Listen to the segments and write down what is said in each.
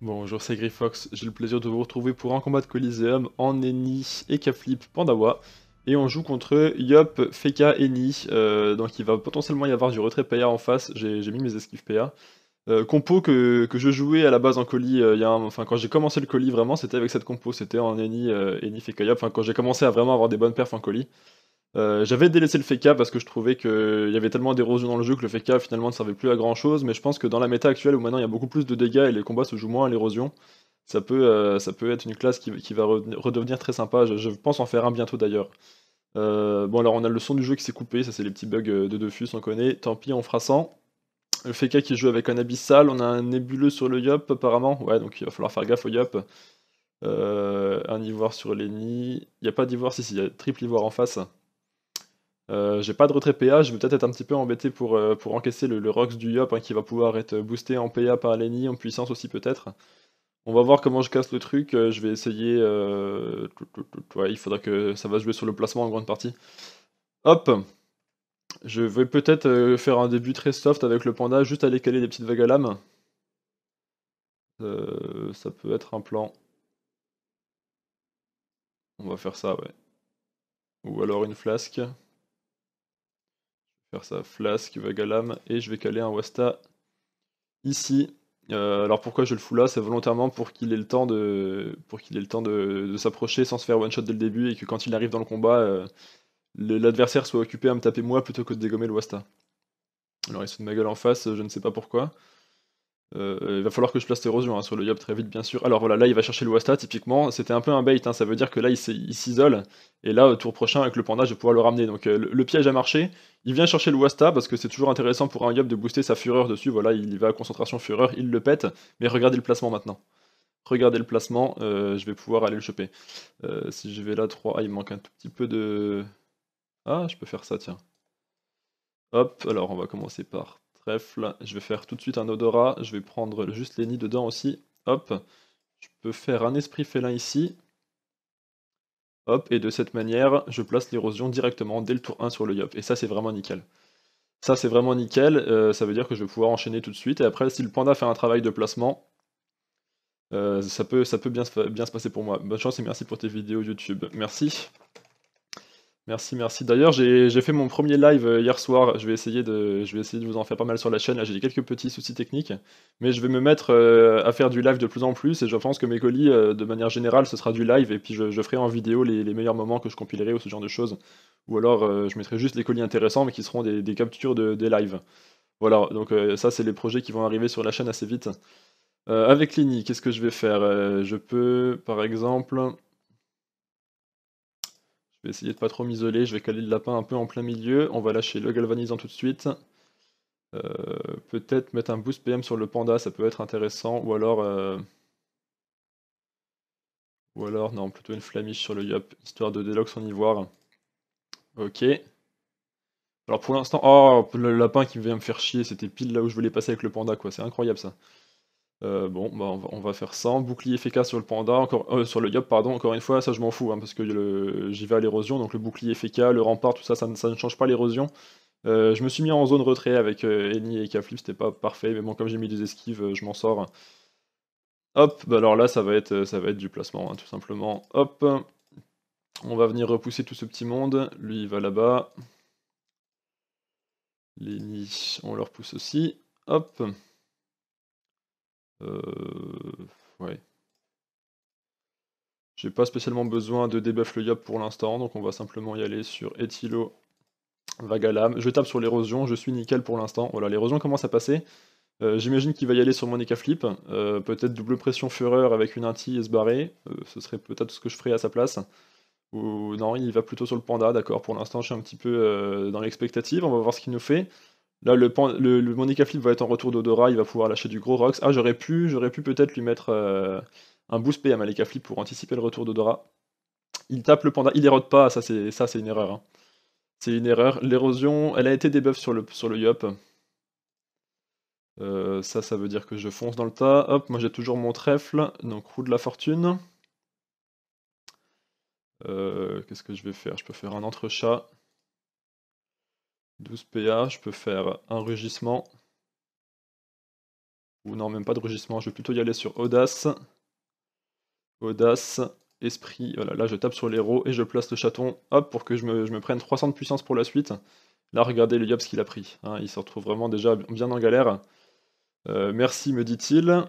Bonjour, c'est Gryfox, j'ai le plaisir de vous retrouver pour un combat de Kolizeum en Eni et Capflip Pandawa. Et on joue contre Yop, Feca, Eni, donc il va potentiellement y avoir du retrait PA en face, j'ai mis mes esquives PA. Compo que je jouais à la base en colis, quand j'ai commencé le colis vraiment, c'était avec cette compo, c'était en Eni, Feca, Yop, quand j'ai commencé à vraiment avoir des bonnes perfs en colis. J'avais délaissé le Feca parce que je trouvais qu'il y avait tellement d'érosion dans le jeu que le Feca finalement ne servait plus à grand chose, mais je pense que dans la méta actuelle où maintenant il y a beaucoup plus de dégâts et les combats se jouent moins à l'érosion, ça peut être une classe qui va redevenir très sympa. Je pense en faire un bientôt d'ailleurs. Bon, alors on a le son du jeu qui s'est coupé, ça c'est les petits bugs de Dofus, on connaît, tant pis, on fera sans. Le Feca qui joue avec un abyssal, on a un nébuleux sur le Yop apparemment, ouais, donc il va falloir faire gaffe au Yop. Un ivoire sur l'Eni, il n'y a pas d'ivoire, si, il y a triple ivoire en face. J'ai pas de retrait PA, je vais peut-être être un petit peu embêté pour encaisser le Rox du Yop qui va pouvoir être boosté en PA par l'Eni, en puissance aussi peut-être. On va voir comment je casse le truc, je vais essayer... Ouais, il faudra que ça va jouer sur le placement en grande partie. Hop, je vais peut-être faire un début très soft avec le panda, juste aller caler des petites vagues à l'âme. Ça peut être un plan. On va faire ça, ouais. Ou alors une flasque. Faire sa flasque, vague à l'âme, et je vais caler un Wasta ici. Alors pourquoi je le fous là? C'est volontairement pour qu'il ait le temps de s'approcher sans se faire one shot dès le début et que quand il arrive dans le combat, l'adversaire soit occupé à me taper moi plutôt que de dégommer le Wasta. Alors il se fout de ma gueule en face, je ne sais pas pourquoi. Il va falloir que je place l'érosion hein, sur le Yop très vite bien sûr. Alors voilà, là il va chercher le Wasta typiquement, c'était un peu un bait, hein, ça veut dire que là il s'isole, et là au tour prochain avec le panda je vais pouvoir le ramener, donc le piège a marché, il vient chercher le Wasta parce que c'est toujours intéressant pour un Yop de booster sa fureur dessus, voilà il y va à concentration fureur, il le pète, mais regardez le placement maintenant. Regardez le placement, je vais pouvoir aller le choper. Si je vais là 3, ah il manque un tout petit peu de... Ah je peux faire ça tiens. Hop, alors on va commencer par... Bref, là, je vais faire tout de suite un odorat, je vais prendre juste les nids dedans aussi, hop, je peux faire un esprit félin ici, hop, et de cette manière, je place l'érosion directement dès le tour 1 sur le Yop, et ça c'est vraiment nickel. Ça c'est vraiment nickel, ça veut dire que je vais pouvoir enchaîner tout de suite, et après si le panda fait un travail de placement, ça peut bien se passer pour moi. Bonne chance et merci pour tes vidéos YouTube, merci. Merci, merci. D'ailleurs, j'ai fait mon premier live hier soir, je vais essayer de vous en faire pas mal sur la chaîne, là j'ai quelques petits soucis techniques, mais je vais me mettre à faire du live de plus en plus, et je pense que mes colis, de manière générale, ce sera du live, et puis je ferai en vidéo les meilleurs moments que je compilerai, ou ce genre de choses, ou alors je mettrai juste les colis intéressants, mais qui seront des captures des lives. Voilà, donc ça c'est les projets qui vont arriver sur la chaîne assez vite. Avec l'Eni, qu'est-ce que je vais faire? Je peux, par exemple... Je vais essayer de pas trop m'isoler, je vais caler le lapin un peu en plein milieu, on va lâcher le galvanisant tout de suite. Peut-être mettre un boost PM sur le panda, ça peut être intéressant, ou alors non, plutôt une flamiche sur le Yop, histoire de délock son ivoire. Ok. Alors pour l'instant, oh le lapin qui vient me faire chier, c'était pile là où je voulais passer avec le panda quoi, c'est incroyable ça. Bon, bah on va faire sans, bouclier Feca sur le panda, sur le Yop, pardon, encore une fois, ça je m'en fous, hein, parce que j'y vais à l'érosion, donc le bouclier Feca, le rempart, tout ça, ça ne change pas l'érosion. Je me suis mis en zone retrait avec Eni et Capflip, c'était pas parfait, mais bon, comme j'ai mis des esquives, je m'en sors. Hop, bah alors là, ça va être du placement, hein, tout simplement. Hop, on va venir repousser tout ce petit monde, lui il va là-bas. Les nids, on leur pousse aussi, hop. Ouais. J'ai pas spécialement besoin de débuff le Yop pour l'instant, donc on va simplement y aller sur Etilo, vague à l'âme. Je tape sur l'érosion, je suis nickel pour l'instant. Voilà, l'érosion commence à passer. J'imagine qu'il va y aller sur mon Ecaflip. Peut-être double pression fureur avec une inti et se barrer. Ce serait peut-être ce que je ferais à sa place. Ou non, il va plutôt sur le panda, d'accord. Pour l'instant, je suis un petit peu dans l'expectative. On va voir ce qu'il nous fait. Là, mon Ecaflip va être en retour d'odorat, il va pouvoir lâcher du gros Rox. Ah, j'aurais pu peut-être lui mettre un boost PM à l'Ecaflip pour anticiper le retour d'odorat. Il tape le panda, il érode pas, ça c'est une erreur. Hein. C'est une erreur. L'érosion, elle a été débuff sur le Yop. Ça veut dire que je fonce dans le tas. Hop, moi j'ai toujours mon trèfle, donc roue de la fortune. Qu'est-ce que je vais faire? Je peux faire un entrechat. 12 PA, je peux faire un rugissement, Ou non, même pas de rugissement, je vais plutôt y aller sur Audace. Audace, Esprit, voilà, là je tape sur l'héros et je place le chaton, hop, pour que je me prenne 300 de puissance pour la suite. Là, regardez le Yops qu'il a pris, hein, il se retrouve vraiment déjà bien en galère. Merci, me dit-il.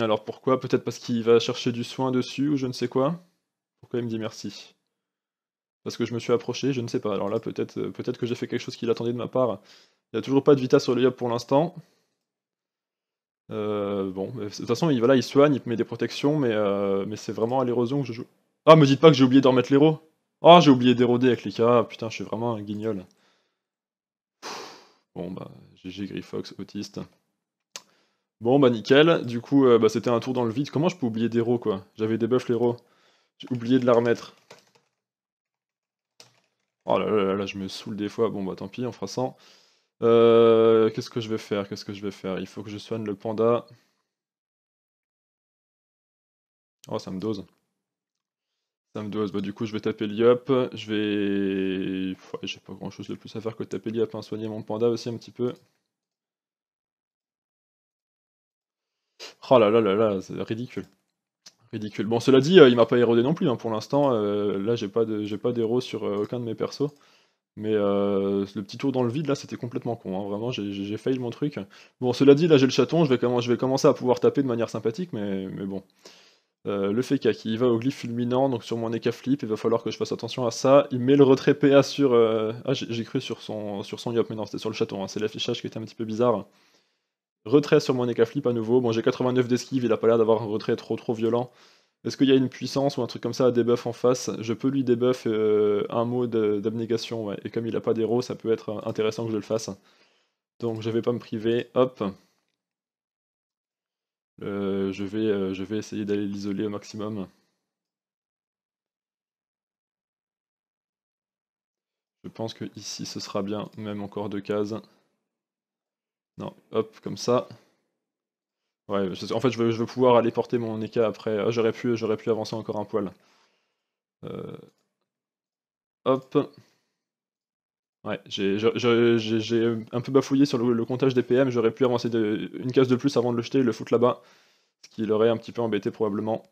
Alors pourquoi? Peut-être parce qu'il va chercher du soin dessus ou je ne sais quoi. Pourquoi il me dit merci? Parce que je me suis approché, je ne sais pas. Alors là, peut-être que j'ai fait quelque chose qu'il attendait de ma part. Il n'y a toujours pas de Vita sur le Yop pour l'instant. Bon, de toute façon, voilà, il soigne, il met des protections, mais c'est vraiment à l'érosion que je joue. Ah, me dites pas que j'ai oublié de remettre l'héros. Ah, j'ai oublié d'éroder avec les cas. Putain, je suis vraiment un guignol. Bon, bah, GG Gryfox, autiste. Bon, bah, nickel. Du coup, bah, c'était un tour dans le vide. Comment je peux oublier d'héros, quoi? J'avais des buffs, l'héros. J'ai oublié de la remettre. Oh là là là là, je me saoule des fois. Bon, bah, tant pis, on fera 100. Qu'est-ce que je vais faire? Qu'est-ce que je vais faire? Il faut que je soigne le panda. Oh, ça me dose. Ça me dose. Bah, du coup, je vais taper l'Yop. Je vais. Ouais, j'ai pas grand-chose de plus à faire que de taper l'Yop. Hein. Soigner mon panda aussi un petit peu. Oh là là là là, c'est ridicule. Ridicule. Bon, cela dit, il m'a pas érodé non plus. Hein. Pour l'instant, là, j'ai pas d'héros sur aucun de mes persos. Mais le petit tour dans le vide, là, c'était complètement con. Hein. Vraiment, j'ai failli mon truc. Bon, cela dit, là, j'ai le chaton. Je vais commencer à pouvoir taper de manière sympathique, mais bon. Le Feca qui va au glyphe fulminant, donc sur mon écaflip, il va falloir que je fasse attention à ça. Il met le retrait PA sur... Ah, j'ai cru sur son Yop, mais non, c'était sur le chaton. Hein. C'est l'affichage qui était un petit peu bizarre. Retrait sur mon écaflip à nouveau. Bon, j'ai 89 d'esquive, il a pas l'air d'avoir un retrait trop violent. Est-ce qu'il y a une puissance ou un truc comme ça à débuff en face? Je peux lui débuff un mot d'abnégation, ouais. Et comme il a pas d'héros, ça peut être intéressant que je le fasse. Donc je vais pas me priver, hop. Je vais essayer d'aller l'isoler au maximum. Je pense que ici ce sera bien, même encore 2 cases. Non, hop, comme ça. Ouais, en fait, je veux pouvoir aller porter mon Eka après. Ah, j'aurais pu avancer encore un poil. Hop. Ouais, j'ai un peu bafouillé sur le comptage des PM. J'aurais pu avancer une case de plus avant de le jeter et le foutre là-bas. Ce qui l'aurait un petit peu embêté probablement.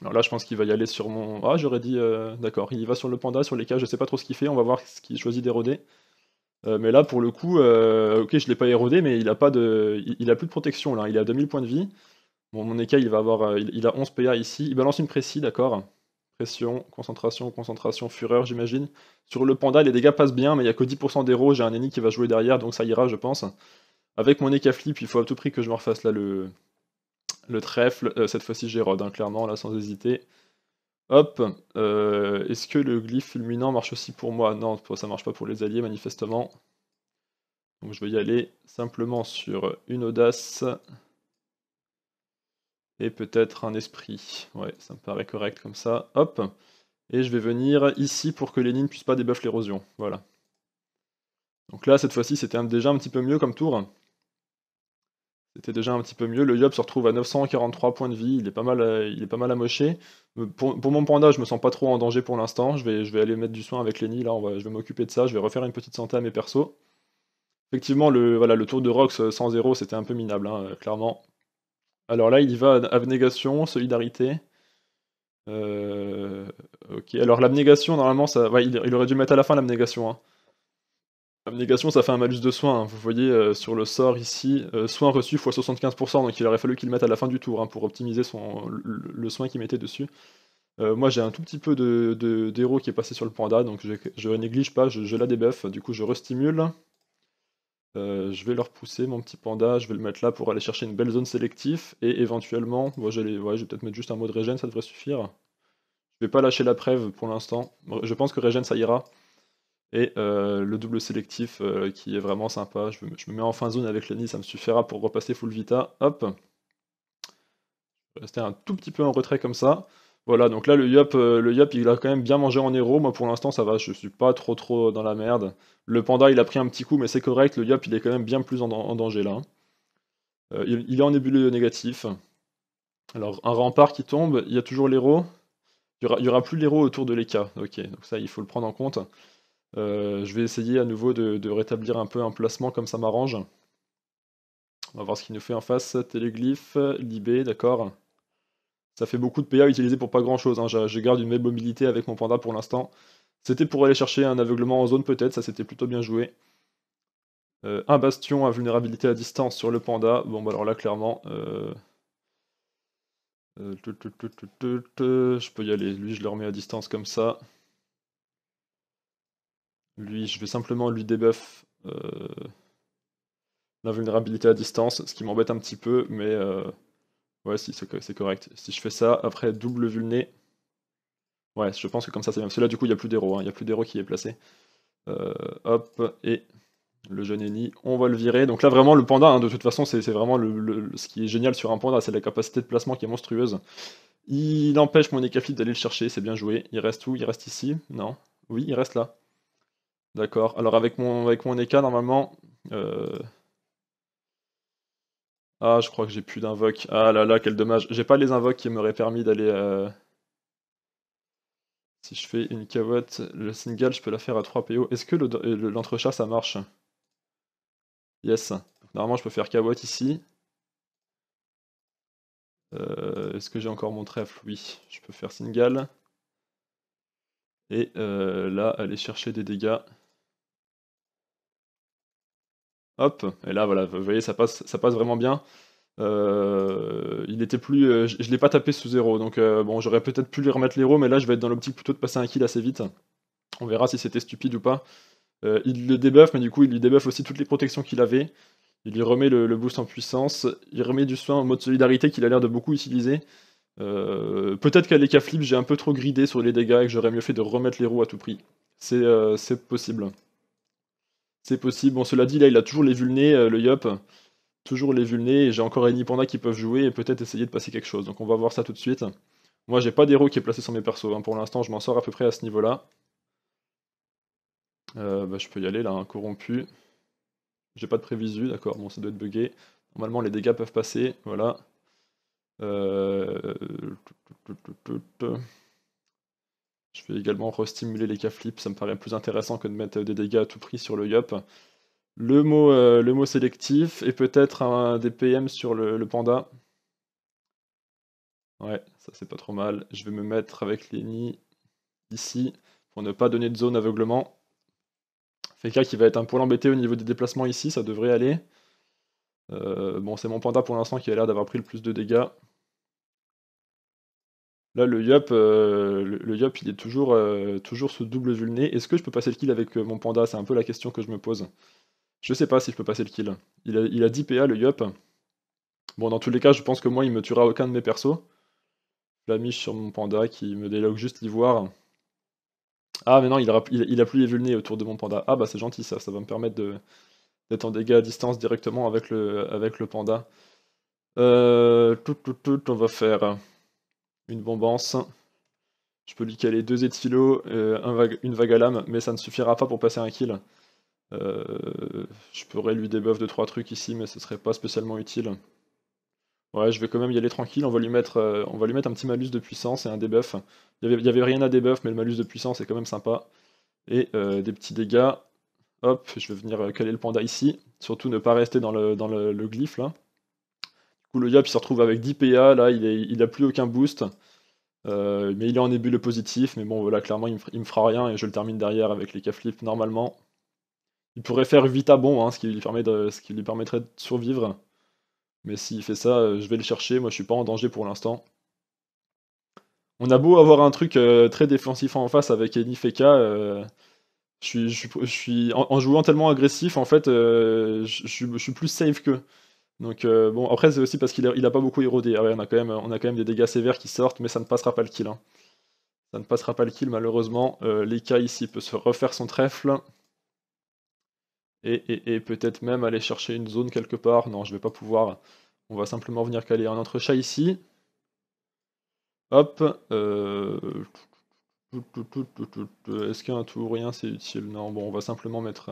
Alors là, je pense qu'il va y aller sur mon... Ah, j'aurais dit... D'accord, il va sur le panda, sur les cases. Je sais pas trop ce qu'il fait. On va voir ce qu'il choisit d'éroder. Mais là, pour le coup, ok, je l'ai pas érodé, mais il a plus de protection, là. Il est à 2000 points de vie. Bon, mon écaille, il a 11 PA ici. Il balance une précie, d'accord. Pression, concentration, fureur, j'imagine. Sur le panda, les dégâts passent bien, mais il n'y a que 10% d'héros. J'ai un Eni qui va jouer derrière, donc ça ira, je pense. Avec mon Eka flip, il faut à tout prix que je me refasse, là, le trèfle. Cette fois-ci, j'érode, hein, clairement, là, sans hésiter. Hop, est-ce que le glyphe fulminant marche aussi pour moi? Non, ça marche pas pour les alliés, manifestement. Donc je vais y aller simplement sur une audace. Et peut-être un esprit. Ouais, ça me paraît correct comme ça. Hop. Et je vais venir ici pour que l'Eni ne puisse pas débuff l'érosion. Voilà. Donc là, cette fois-ci, c'était déjà un petit peu mieux comme tour. C'était déjà un petit peu mieux. Le Yop se retrouve à 943 points de vie. Il est pas mal amoché. Pour mon panda, je me sens pas trop en danger pour l'instant. Je vais aller mettre du soin avec l'Eni. Là, je vais m'occuper de ça. Je vais refaire une petite santé à mes persos. Effectivement, le tour de Rox sans zéro, c'était un peu minable, hein, clairement. Alors là, il y va abnégation, solidarité. Ok. Alors l'abnégation, normalement, ça, ouais, il aurait dû mettre à la fin l'abnégation. Hein. Abnégation, ça fait un malus de soin, hein. Vous voyez sur le sort ici, soin reçu x 75%, donc il aurait fallu qu'il le mette à la fin du tour, hein, pour optimiser le soin qu'il mettait dessus. Moi j'ai un tout petit peu d'héros qui est passé sur le panda, donc je néglige pas, je la débuffe, du coup je restimule. Je vais le repousser mon petit panda, je vais le mettre là pour aller chercher une belle zone sélective, et éventuellement, moi, je vais peut-être mettre juste un mot de régène, ça devrait suffire. Je vais pas lâcher la preuve pour l'instant, je pense que régène ça ira. Et le double sélectif qui est vraiment sympa. Je me mets en fin zone avec l'Eni, ça me suffira pour repasser full vita. Hop. Je vais rester un tout petit peu en retrait comme ça. Voilà, donc là le Yop il a quand même bien mangé en héros. Moi pour l'instant ça va, je suis pas trop dans la merde. Le panda il a pris un petit coup mais c'est correct, le Yop il est quand même bien plus en danger là. Il est en nébuleux négatif. Alors un rempart qui tombe, il y a toujours l'héros. Il y aura plus l'héros autour de l'Eka. Ok, donc ça il faut le prendre en compte. Je vais essayer à nouveau de rétablir un peu un placement comme ça m'arrange. On va voir ce qu'il nous fait en face. Téléglyphe, Libé, d'accord. Ça fait beaucoup de PA utilisés pour pas grand chose. Hein. Je garde une même mobilité avec mon panda pour l'instant. C'était pour aller chercher un aveuglement en zone peut-être, ça c'était plutôt bien joué. Un bastion, invulnérabilité à distance sur le panda. Bon bah alors là clairement... je peux y aller, lui je le remets à distance comme ça. Lui je vais simplement lui débuff l'invulnérabilité à distance, ce qui m'embête un petit peu, mais ouais si c'est correct. Si je fais ça, après double vulné, ouais je pense que comme ça c'est bien, parce que là du coup il n'y a plus d'héros, hein. Il n'y a plus d'héros qui est placé. Hop, et le jeune Eni, on va le virer. Donc là vraiment le panda, hein, de toute façon c'est vraiment ce qui est génial sur un panda, c'est la capacité de placement qui est monstrueuse. Il empêche mon écaflip d'aller le chercher, c'est bien joué. Il reste où? Il reste ici? Non. Oui, il reste là. D'accord, alors avec mon éca normalement... Ah, je crois que j'ai plus d'invoque. Ah là là, quel dommage. J'ai pas les invoques qui m'auraient permis d'aller... Si je fais une cavotte, le single, je peux la faire à 3 PO. Est-ce que l'entrechat, ça marche? Yes. Normalement, je peux faire cavotte ici. Est-ce que j'ai encore mon trèfle? Oui, je peux faire single. Et là, aller chercher des dégâts. Hop, et là, voilà, vous voyez, ça passe vraiment bien. Il était plus, je ne l'ai pas tapé sous 0, donc bon, j'aurais peut-être pu lui remettre l'héros, mais là je vais être dans l'optique plutôt de passer un kill assez vite. On verra si c'était stupide ou pas. Il le débuffe, mais du coup il lui débuffe aussi toutes les protections qu'il avait. Il lui remet le boost en puissance, il remet du soin en mode solidarité qu'il a l'air de beaucoup utiliser. Peut-être qu'à l'écaflip j'ai un peu trop gridé sur les dégâts et que j'aurais mieux fait de remettre l'héros à tout prix. C'est possible. C'est possible, bon cela dit là il a toujours les vulnés, le yop. Toujours les vulnés, et j'ai encore Eni Panda qui peuvent jouer et peut-être essayer de passer quelque chose. Donc on va voir ça tout de suite. Moi j'ai pas d'héros qui est placé sur mes persos, hein. Pour l'instant je m'en sors à peu près à ce niveau-là. Bah, je peux y aller là, hein. Corrompu. J'ai pas de prévisu, d'accord, bon ça doit être bugué. Normalement les dégâts peuvent passer, voilà. Je vais également restimuler les caflips, ça me paraît plus intéressant que de mettre des dégâts à tout prix sur le yop. Le mot sélectif et peut-être un DPM sur le panda. Ouais, ça c'est pas trop mal. Je vais me mettre avec l'Eni ici pour ne pas donner de zone aveuglement. Feca qui va être un poil embêté au niveau des déplacements ici, ça devrait aller. Bon, c'est mon panda pour l'instant qui a l'air d'avoir pris le plus de dégâts. Là, le yop, il est toujours sous double vulné. Est-ce que je peux passer le kill avec mon panda? C'est un peu la question que je me pose. Je sais pas si je peux passer le kill. Il a 10 PA le yop. Bon, dans tous les cas, je pense que moi, il me tuera aucun de mes persos. La miche sur mon panda qui me déloque juste l'ivoire. Ah, mais non, il a plus les vulnés autour de mon panda. Ah, bah c'est gentil ça, ça va me permettre d'être en dégâts à distance directement avec le panda. On va faire une bombance. Je peux lui caler 2 éthylos, une vague à lame, mais ça ne suffira pas pour passer un kill. Je pourrais lui débuff de 3 trucs ici, mais ce serait pas spécialement utile. Ouais, je vais quand même y aller tranquille, on va lui mettre un petit malus de puissance et un débuff. Il y avait rien à débuff, mais le malus de puissance est quand même sympa. Et des petits dégâts. Hop, je vais venir caler le panda ici. Surtout ne pas rester dans le glyphe, là. Du coup, le yop, il se retrouve avec 10 PA, là, il a plus aucun boost. Mais il est en ébule positif, mais bon, voilà, clairement, il me fera rien, et je le termine derrière avec les K-flip normalement. Il pourrait faire 8 abons, hein, ce qui lui permettrait de survivre. Mais s'il fait ça, je vais le chercher, moi je suis pas en danger pour l'instant. On a beau avoir un truc très défensif en face avec Eni Feca, en jouant tellement agressif, en fait, je suis plus safe qu'eux. Donc bon, après c'est aussi parce qu'il a pas beaucoup érodé. Ah ouais, on a quand même des dégâts sévères qui sortent, mais ça ne passera pas le kill. Hein. Ça ne passera pas le kill malheureusement. L'Eka ici peut se refaire son trèfle. Et peut-être même aller chercher une zone quelque part. Non, je vais pas pouvoir. On va simplement venir caler un entrechat ici. Hop. Est-ce qu'un tout ou rien c'est utile? Non, bon, on va simplement mettre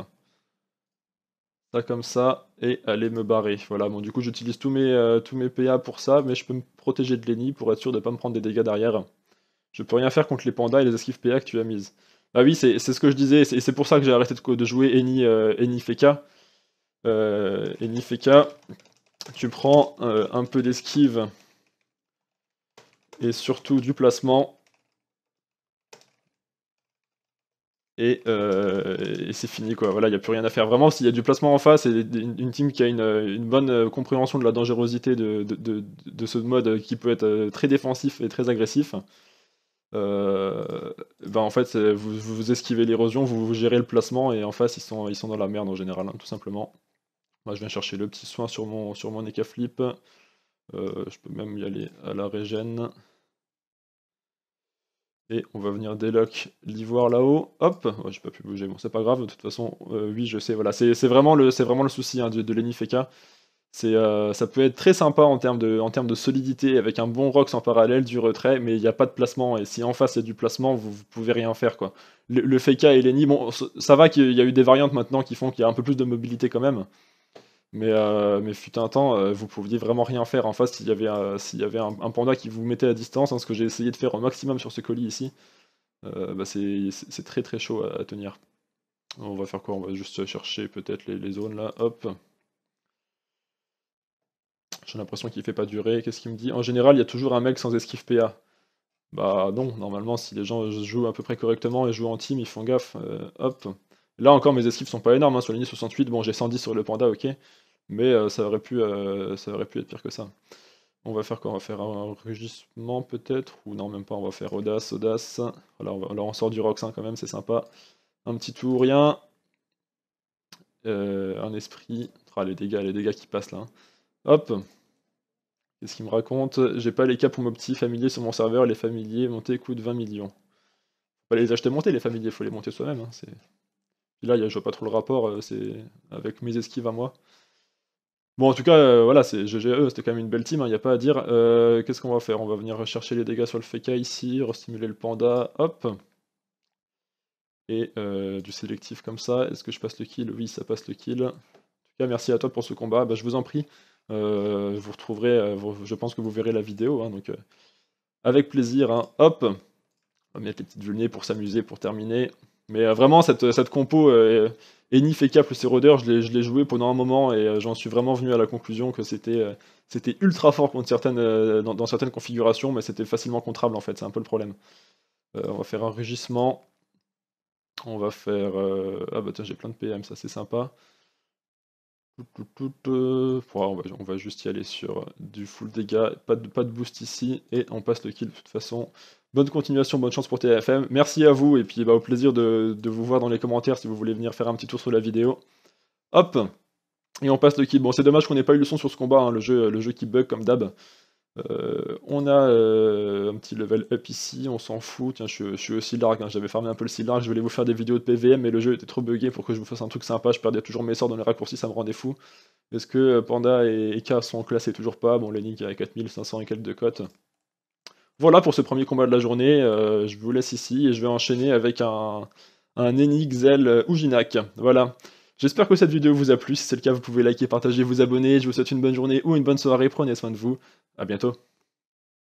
ça comme ça et aller me barrer. Voilà, bon, du coup, j'utilise tous mes PA pour ça, mais je peux me protéger de l'Eni pour être sûr de ne pas me prendre des dégâts derrière. Je peux rien faire contre les pandas et les esquives PA que tu as mises. Ah oui, c'est ce que je disais, et c'est pour ça que j'ai arrêté de jouer Eni Feca. Eni Feca, tu prends un peu d'esquive et surtout du placement. Et c'est fini quoi, voilà, il n'y a plus rien à faire. Vraiment, s'il y a du placement en face et une team qui a une bonne compréhension de la dangerosité de ce mode qui peut être très défensif et très agressif, ben en fait vous esquivez l'érosion, vous gérez le placement et en face ils sont dans la merde en général, hein, tout simplement. Moi je viens chercher le petit soin sur mon Ekaflip, je peux même y aller à la régène. Et on va venir délock l'ivoire là-haut. Hop, ouais, j'ai pas pu bouger, bon c'est pas grave, de toute façon, oui je sais, voilà, c'est vraiment le souci hein, de l'Eni Feca. Ça peut être très sympa en termes de solidité, avec un bon Rox en parallèle, du retrait, mais il n'y a pas de placement, et si en face il y a du placement, vous pouvez rien faire quoi. Le Feca et l'Eni, bon, ça va qu'il y a eu des variantes maintenant qui font qu'il y a un peu plus de mobilité quand même. Mais fut un temps, vous pouviez vraiment rien faire en face s'il y avait un panda qui vous mettait à distance, hein, ce que j'ai essayé de faire au maximum sur ce colis ici, bah c'est très très chaud à tenir. On va faire quoi? On va juste chercher peut-être les zones là, hop. J'ai l'impression qu'il fait pas durer, qu'est-ce qu'il me dit? En général, il y a toujours un mec sans esquive PA. Bah non, normalement si les gens jouent à peu près correctement et jouent en team, ils font gaffe, hop. Là encore mes esquives sont pas énormes, hein, sur l'Eni 68, bon j'ai 110 sur le panda, ok, mais ça aurait pu être pire que ça. On va faire quoi? On va faire un rugissement peut-être, ou non même pas, on va faire audace, voilà, on sort du Rox hein, quand même, c'est sympa. Un petit tout ou rien, un esprit, ah, les dégâts qui passent là, hein. Hop, qu'est-ce qu'il me raconte? J'ai pas les cas pour mon petit familier sur mon serveur, les familiers montés coûtent 20 millions. Faut pas les acheter montés les familiers, faut les monter soi-même, hein, c'est... Là, je vois pas trop le rapport, c'est avec mes esquives à moi. Bon, en tout cas, voilà, c'est GGE, c'était quand même une belle team, il n'y a pas à dire. Qu'est-ce qu'on va faire? On va venir chercher les dégâts sur le Feca ici, restimuler le panda, hop. Et du sélectif comme ça. Est-ce que je passe le kill? Oui, ça passe le kill. En tout cas, merci à toi pour ce combat. Bah, je vous en prie, vous retrouverez, je pense que vous verrez la vidéo, hein, donc avec plaisir, hein, hop. On va mettre les petites vulnées pour s'amuser, pour terminer. Mais vraiment, cette compo Eni Feca plus Eroder, je l'ai joué pendant un moment et j'en suis vraiment venu à la conclusion que c'était ultra fort contre dans certaines configurations, mais c'était facilement contrable en fait, c'est un peu le problème. On va faire un rugissement, on va faire... Ah bah tiens, j'ai plein de PM, ça c'est sympa. On va juste y aller sur du full dégâts, pas de boost ici, et on passe le kill de toute façon. Bonne continuation, bonne chance pour TFM, merci à vous, et puis bah, au plaisir de vous voir dans les commentaires si vous voulez venir faire un petit tour sur la vidéo. Hop, et on passe le kill. Bon, c'est dommage qu'on n'ait pas eu le son sur ce combat, hein, le jeu qui bug comme d'hab. On a un petit level up ici, on s'en fout. Tiens, je suis au Sildark, hein, j'avais farmé un peu le Sildark, je voulais vous faire des vidéos de PVM, mais le jeu était trop buggé pour que je vous fasse un truc sympa, je perdais toujours mes sorts dans les raccourcis, ça me rendait fou. Est-ce que Panda et K sont classés? Toujours pas, bon l'Eni qui a 4500 et quelques de cotes. Voilà pour ce premier combat de la journée, je vous laisse ici et je vais enchaîner avec un Eni Xel Ujinac, voilà. J'espère que cette vidéo vous a plu, si c'est le cas vous pouvez liker, partager, vous abonner, je vous souhaite une bonne journée ou une bonne soirée, prenez soin de vous, à bientôt.